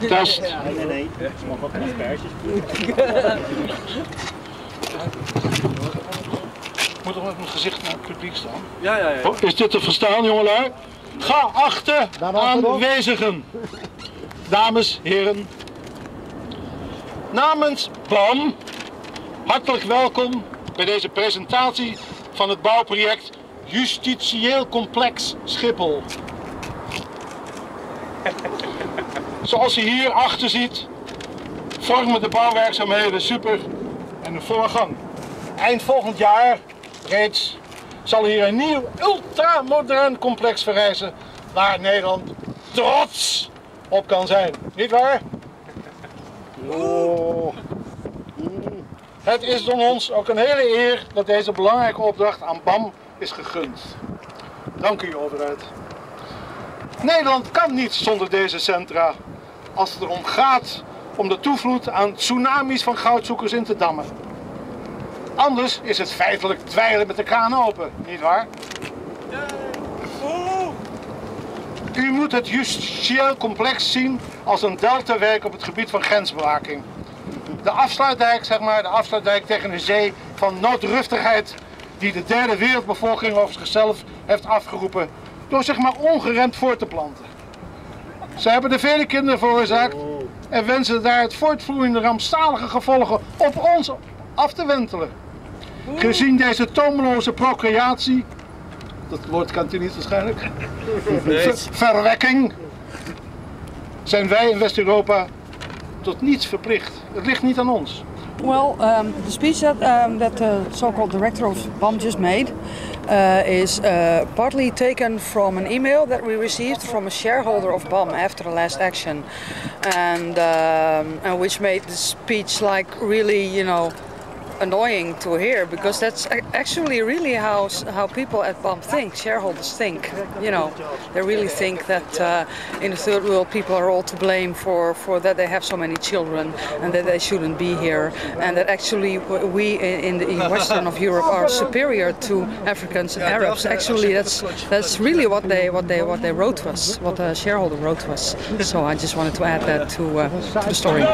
Test. Nee. Mag wat asperges. Ik moet toch met mijn gezicht naar het publiek staan? Ja. Oh, is dit te verstaan, jongelui? Ga achter aanwezigen. Dames, heren. Namens BAM, hartelijk welkom bij deze presentatie van het bouwproject Justitieel Complex Schiphol. Zoals u hier achter ziet, vormen de bouwwerkzaamheden super en de voorgang. Eind volgend jaar reeds zal hier een nieuw ultramodern complex verrijzen waar Nederland trots op kan zijn. Niet waar? Oh. Het is dan ons ook een hele eer dat deze belangrijke opdracht aan BAM is gegund. Dank u, overheid. Nederland kan niet zonder deze centra als het erom gaat om de toevloed aan tsunamis van goudzoekers in te dammen. Anders is het feitelijk dweilen met de kraan open, nietwaar? U moet het justitieel complex zien als een deltawerk op het gebied van grensbewaking. De Afsluitdijk, zeg maar, de Afsluitdijk tegen een zee van noodruftigheid die de derde wereldbevolking over zichzelf heeft afgeroepen door zich maar ongeremd voort te planten. Ze hebben er vele kinderen veroorzaakt en wensen daar het voortvloeiende rampzalige gevolgen op ons af te wentelen. Gezien deze tomeloze procreatie, dat woord kent u niet waarschijnlijk, verwekking, zijn wij in West-Europa tot niets verplicht. Het ligt niet aan ons. Well, the speech that the so-called director of BAM just made is partly taken from an email that we received from a shareholder of BAM after the last action, and which made the speech like really, you know, annoying to hear, because that's actually really how people at BAM think, shareholders think. You know, they really think that in the third world people are all to blame for that they have so many children and that they shouldn't be here, and that actually we in Western of Europe are superior to Africans and Arabs. Actually, that's really what they wrote to us, what the shareholder wrote to us. So I just wanted to add that to the story.